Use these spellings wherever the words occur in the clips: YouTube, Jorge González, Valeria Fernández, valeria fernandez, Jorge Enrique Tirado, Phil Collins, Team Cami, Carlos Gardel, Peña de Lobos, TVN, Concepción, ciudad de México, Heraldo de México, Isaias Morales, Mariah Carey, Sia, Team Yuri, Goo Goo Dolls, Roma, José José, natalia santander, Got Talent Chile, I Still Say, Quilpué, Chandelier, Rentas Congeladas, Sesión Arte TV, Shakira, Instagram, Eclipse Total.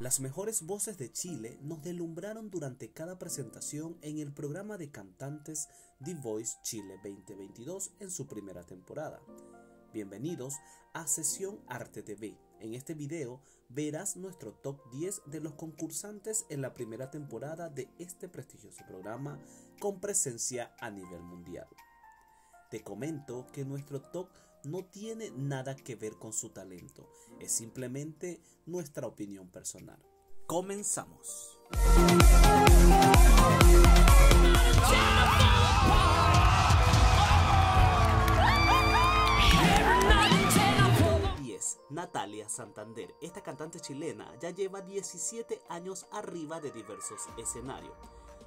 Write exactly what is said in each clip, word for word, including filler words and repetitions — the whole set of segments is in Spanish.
Las mejores voces de Chile nos deslumbraron durante cada presentación en el programa de cantantes The Voice Chile veinte veintidós en su primera temporada. Bienvenidos a Sesión Arte T V. En este video verás nuestro top diez de los concursantes en la primera temporada de este prestigioso programa con presencia a nivel mundial. Te comento que nuestro top no tiene nada que ver con su talento, es simplemente nuestra opinión personal. Comenzamos. Natalia Santander, esta cantante chilena ya lleva diecisiete años arriba de diversos escenarios.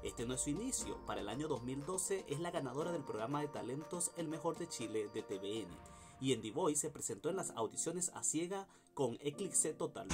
Este no es su inicio, para el año dos mil doce es la ganadora del programa de talentos El Mejor de Chile de T V N y en The Voice se presentó en las audiciones a ciega con Eclipse Total,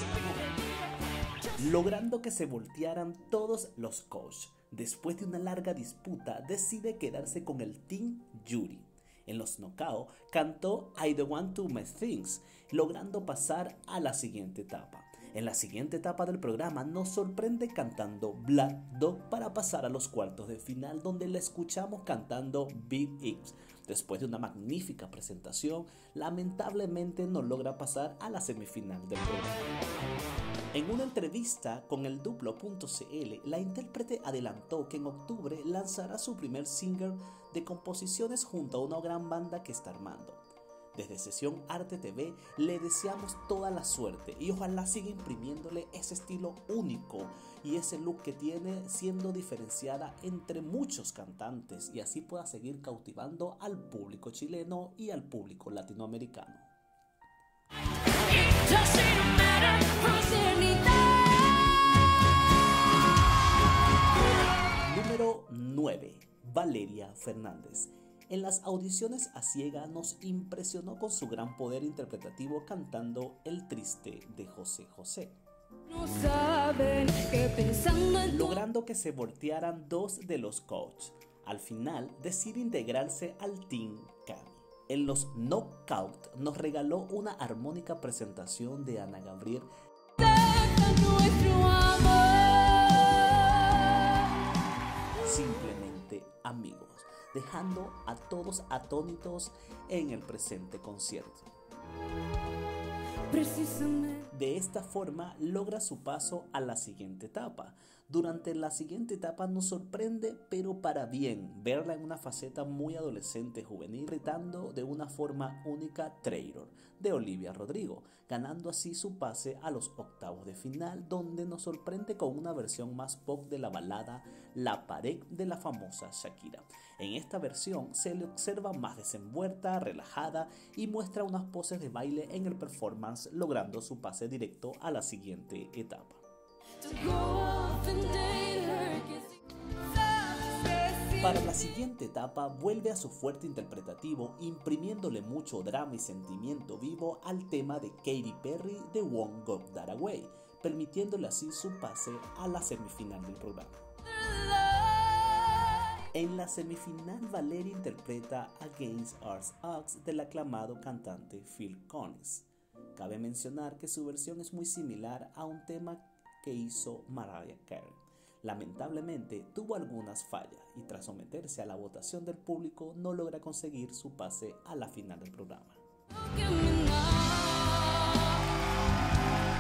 logrando que se voltearan todos los coaches. Después de una larga disputa decide quedarse con el Team Yuri. En los knockout cantó I Don't Want to Mess Things, logrando pasar a la siguiente etapa. En la siguiente etapa del programa nos sorprende cantando Black Dog para pasar a los cuartos de final, donde la escuchamos cantando Big X. Después de una magnífica presentación, lamentablemente no logra pasar a la semifinal del programa. En una entrevista con el duplo punto c l, la intérprete adelantó que en octubre lanzará su primer single de composiciones junto a una gran banda que está armando. Desde Sesión Arte T V le deseamos toda la suerte y ojalá siga imprimiéndole ese estilo único y ese look que tiene, siendo diferenciada entre muchos cantantes, y así pueda seguir cautivando al público chileno y al público latinoamericano. Número nueve. Valeria Fernández. En las audiciones a ciega nos impresionó con su gran poder interpretativo cantando El Triste de José José, no saben que pensando en logrando que se voltearan dos de los coaches. Al final decide integrarse al Team Cami. En los knockout nos regaló una armónica presentación de Ana Gabriel, simplemente amigos, dejando a todos atónitos en el presente concierto. De esta forma logra su paso a la siguiente etapa. Durante la siguiente etapa nos sorprende, pero para bien, verla en una faceta muy adolescente juvenil, retando de una forma única Traitor de Olivia Rodrigo, ganando así su pase a los octavos de final, donde nos sorprende con una versión más pop de la balada La Pared de la famosa Shakira. En esta versión se le observa más desenvuelta, relajada y muestra unas poses de baile en el performance, logrando su pase directo a la siguiente etapa. Para la siguiente etapa vuelve a su fuerte interpretativo, imprimiéndole mucho drama y sentimiento vivo al tema de Katy Perry de Won't Go That Away, permitiéndole así su pase a la semifinal del programa. En la semifinal, Valeria interpreta Against Our Odds del aclamado cantante Phil Collins. Cabe mencionar que su versión es muy similar a un tema que hizo Mariah Carey. Lamentablemente tuvo algunas fallas y tras someterse a la votación del público no logra conseguir su pase a la final del programa.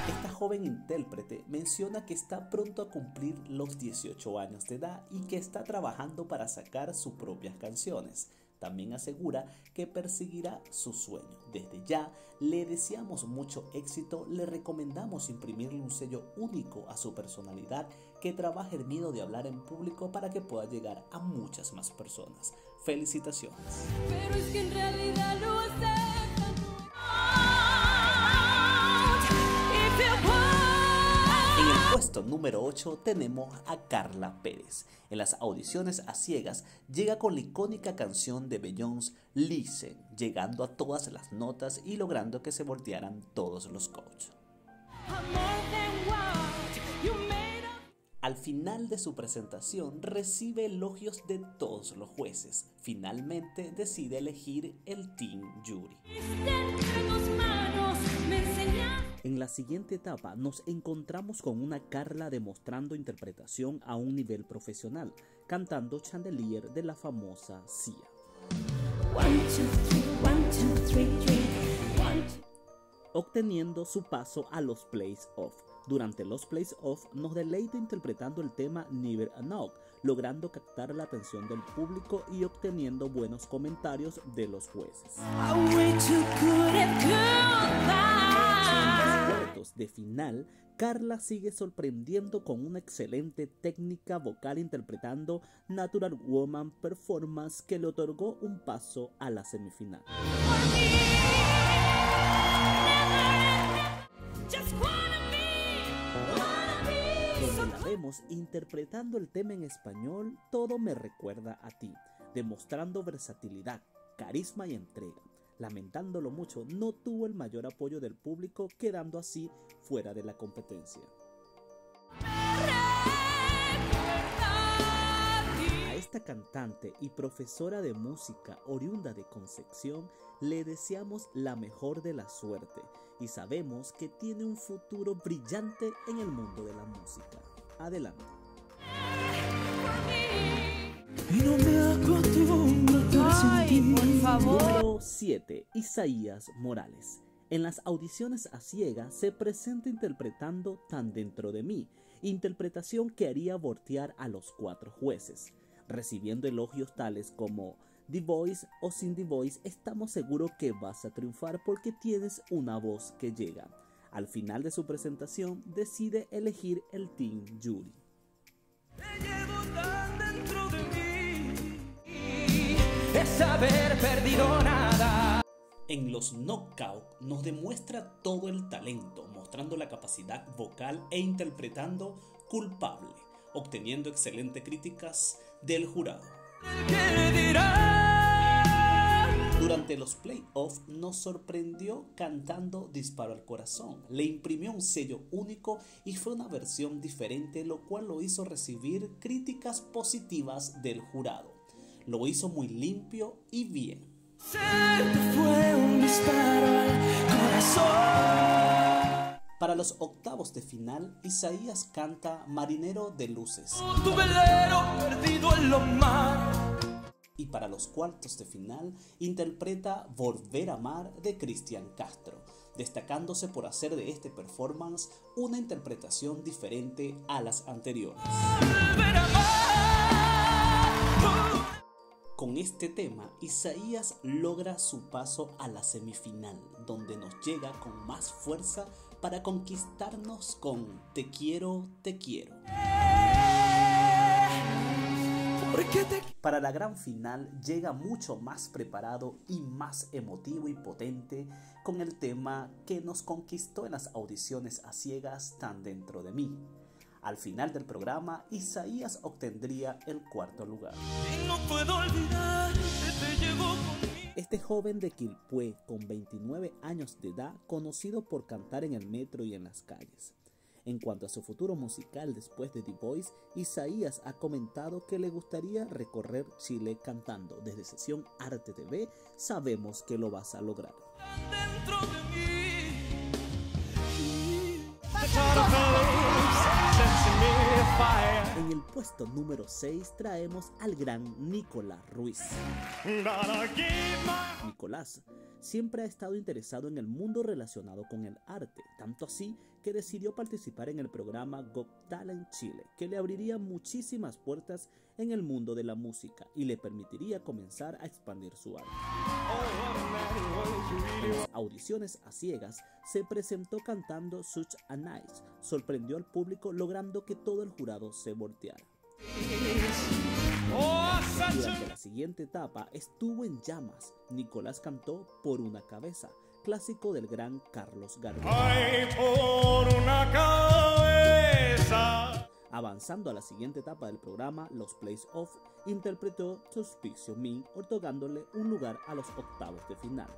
Esta joven intérprete menciona que está pronto a cumplir los dieciocho años de edad y que está trabajando para sacar sus propias canciones. También asegura que perseguirá su sueño. Desde ya le deseamos mucho éxito, le recomendamos imprimirle un sello único a su personalidad, que trabaje el miedo de hablar en público para que pueda llegar a muchas más personas. Felicitaciones. Pero es que en realidad no sé. Puesto número ocho tenemos a Karla Perez. En las audiciones a ciegas llega con la icónica canción de Beyoncé, Listen, llegando a todas las notas y logrando que se voltearan todos los coaches. Al final de su presentación recibe elogios de todos los jueces. Finalmente decide elegir el Team Yuri. En la siguiente etapa nos encontramos con una Karla demostrando interpretación a un nivel profesional, cantando Chandelier de la famosa Sia. Obteniendo su paso a los playoffs. Durante los playoffs nos deleita interpretando el tema Never Enough, logrando captar la atención del público y obteniendo buenos comentarios de los jueces. De final, Karla sigue sorprendiendo con una excelente técnica vocal interpretando Natural Woman Performance, que le otorgó un paso a la semifinal. Donde la vemos interpretando el tema en español Todo me recuerda a ti, demostrando versatilidad, carisma y entrega. Lamentándolo mucho, no tuvo el mayor apoyo del público, quedando así fuera de la competencia. A esta cantante y profesora de música oriunda de Concepción le deseamos la mejor de la suerte y sabemos que tiene un futuro brillante en el mundo de la música. Adelante. Y no me acostumbro a sentir. Por favor. Número siete. Isaias Morales. En las audiciones a ciegas se presenta interpretando Tan dentro de mí, interpretación que haría voltear a los cuatro jueces, recibiendo elogios tales como The Voice o sin The Voice, estamos seguros que vas a triunfar porque tienes una voz que llega. Al final de su presentación decide elegir el Team Yuri. Es haber perdido nada. En los knockout nos demuestra todo el talento, mostrando la capacidad vocal e interpretando Culpable, obteniendo excelentes críticas del jurado. Durante los playoffs nos sorprendió cantando Disparo al corazón, le imprimió un sello único y fue una versión diferente, lo cual lo hizo recibir críticas positivas del jurado. Lo hizo muy limpio y bien. Se te fue un disparo al corazón. Para los octavos de final, Isaías canta Marinero de luces. Tu velero perdido en los mares. Y para los cuartos de final, interpreta Volver a amar de Cristian Castro, destacándose por hacer de este performance una interpretación diferente a las anteriores. Volver a amar. Con este tema, Isaías logra su paso a la semifinal, donde nos llega con más fuerza para conquistarnos con Te quiero, te quiero. Para la gran final llega mucho más preparado y más emotivo y potente con el tema que nos conquistó en las audiciones a ciegas Tan dentro de mí. Al final del programa, Isaías obtendría el cuarto lugar. No puedo olvidarte, te llevo conmigo. Este joven de Quilpué, con veintinueve años de edad, conocido por cantar en el metro y en las calles. En cuanto a su futuro musical después de The Voice, Isaías ha comentado que le gustaría recorrer Chile cantando. Desde Sesión Arte T V sabemos que lo vas a lograr. Dentro de mí. En el puesto número seis traemos al gran Nicola Ruiz. Nicolás siempre ha estado interesado en el mundo relacionado con el arte, tanto así que decidió participar en el programa Got Talent Chile, que le abriría muchísimas puertas en el mundo de la música y le permitiría comenzar a expandir su arte. En las audiciones a ciegas se presentó cantando Such a Nice, sorprendió al público logrando que todo el jurado se volteara. Durante la siguiente etapa estuvo en llamas. Nicolás cantó Por una cabeza, clásico del gran Carlos Gardel. Ay, por una cabeza. Avanzando a la siguiente etapa del programa, los playoffs, interpretó Suspicion Me, otorgándole un lugar a los octavos de final.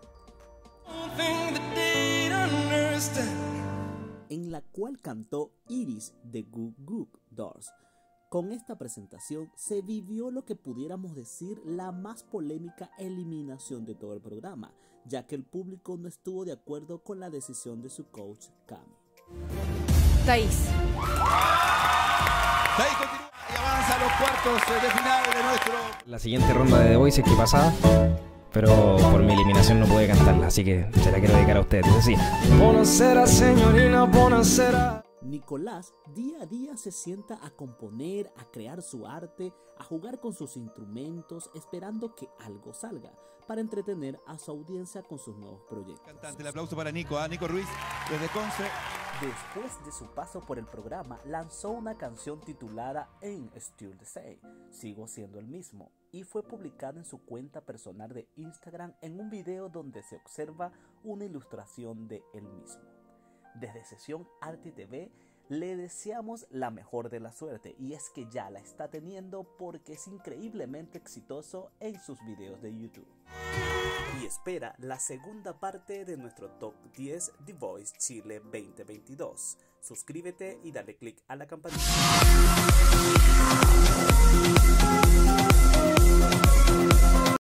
En la cual cantó Iris de Goo Goo Dolls, Con esta presentación se vivió lo que pudiéramos decir la más polémica eliminación de todo el programa, ya que el público no estuvo de acuerdo con la decisión de su coach Cami. Thaís. Thaís continúa y avanza a los cuartos de final de nuestro... La siguiente ronda de The Voice que pasaba, pero por mi eliminación no pude cantarla, así que se la quiero dedicar a ustedes. Dice así. Buonasera, señorina, buonasera. Nicolás día a día se sienta a componer, a crear su arte, a jugar con sus instrumentos, esperando que algo salga para entretener a su audiencia con sus nuevos proyectos. Cantante, el aplauso para Nico, ¿eh? Nico Ruiz, desde Conce. Después de su paso por el programa, lanzó una canción titulada I Still Say, Sigo Siendo el Mismo, y fue publicada en su cuenta personal de Instagram en un video donde se observa una ilustración de él mismo. Desde Sesión Arte T V le deseamos la mejor de la suerte, y es que ya la está teniendo porque es increíblemente exitoso en sus videos de YouTube. Y espera la segunda parte de nuestro Top diez The Voice Chile veinte veintidós. Suscríbete y dale click a la campanita.